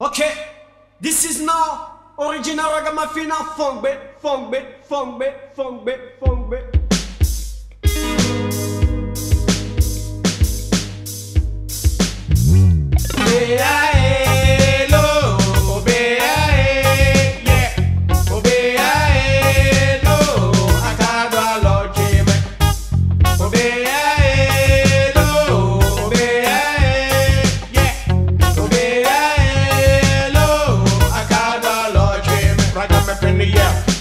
Okay, this is now original ragamuffin of funk bit.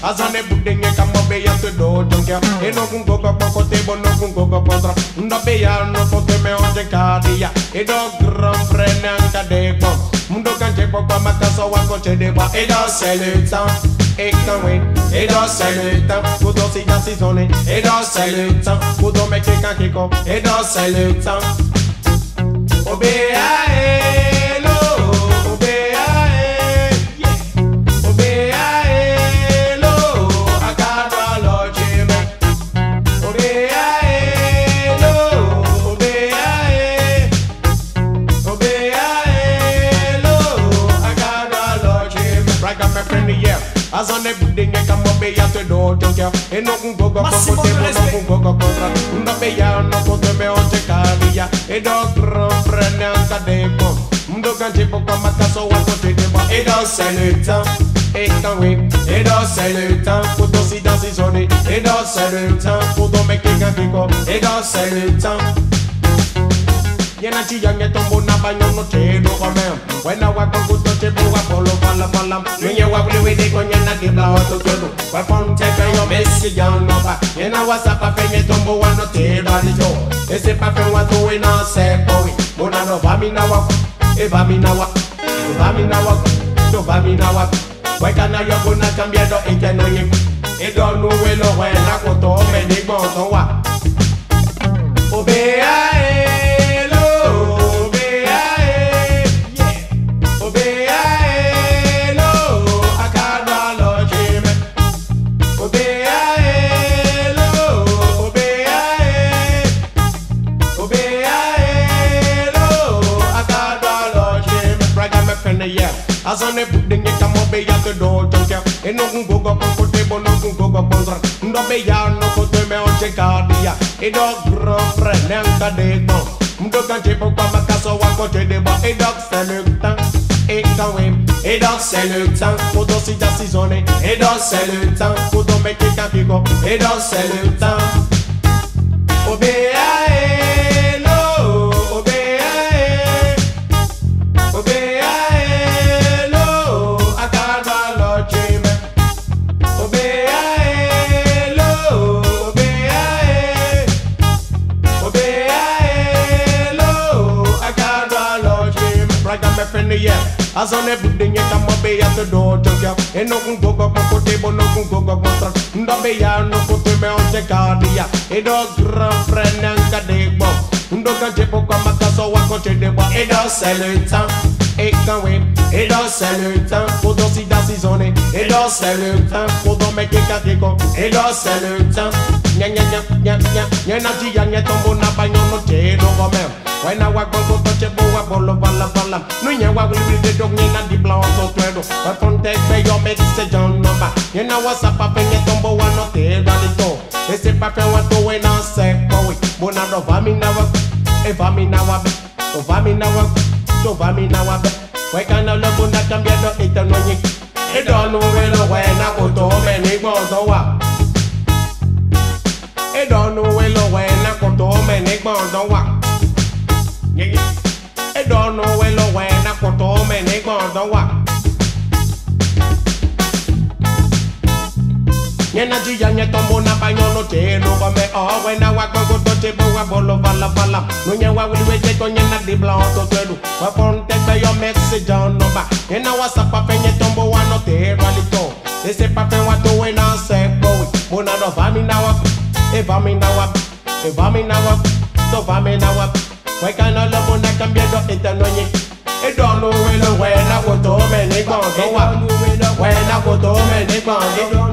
Azane budenge kamba beya te do jonga eno gungo gogo te bono gungo gogo tra nda beya no pote me onje kadia edo grand prenanka debo mundo kanje baba makaso wako chedeba edo seluta ekwe edo seluta kudo siga sizone edo seluta kudo meke kakiko edo seluta obeya Azane budenge kamba beya te do jonga eno gungo gogo te bono gungo gogo tra nda beya no pote me onje kadia edo prenanka debo mundo kanje poko makaso wako te debo edo seluta ekwe edo seluta kudo si dansi zone edo seluta kudo meke kakiko edo seluta Yena chiyange tombo na banyo no te do kamem Wena wakongu to te buwa polo pala pala Nunye wabuli wede kwenye na gibla oto kyoto Wapon tepe yo mesi ya noba Yena wasapa fenye tombo wano te do alijo Ese pape watu wena sekowi Muna no vamina waku, e vamina waku To vamina waku, to vamina waku Wekana yo guna chambiedo ike no yiku Edo nuwe lo wena koto ome nigbo oto wa Obeya Azane budenge kamba beya te do jonga eno gungo gogo te bono gungo gogo tra nda beya no pote me onje kadia edo prenanka debo mundo kanje poko makaso wako te debo edo seluta ekwe edo seluta kudo si dansi zone edo seluta kudo meke kakiko edo seluta obeya Azane budenge kamba beya te do jonga eno gungo gogo te bono gungo gogo tra nda beya no pote me onje kadia edo grand prenanka debo mundo kanje poko makaso wako te debo edo seluta ekwe edo seluta kudo si dansi zone edo seluta kudo meke kakiko edo seluta nya na ji ya nya tombo na banyo no te do gome When I walk on the chip, I follow Balabalam. No, you walk with the dog in the blouse of Pedro. I don't take your message on number. You know what's up, I think it's number one of the Dalito. They say, Papa, what do we now say? Bona no vamina wap, e vamina wap, to vamina wap, to vamina wap. Why can't I love on that cambiado? It's a no yik. It don't know when I go to home and it goes away. It don't know when I go to home and it goes away. I don't know where the way I put home and they go the walk. Energy and yet on Bona by no tail over me. Oh, when I walk on the table, I follow Balabalam. No, you will wait on the blood to do. But don't take your message on number. And I was a puppet and tombo one of the radical. They say, Papa, what do we now say? Bona no vamina wap, e vamina wap, e vamina wap, to vamina wap. Why can't I love on that cambiado? It's a no yik. It don't know when I go to home and they go to walk. When I go to home and they go to walk.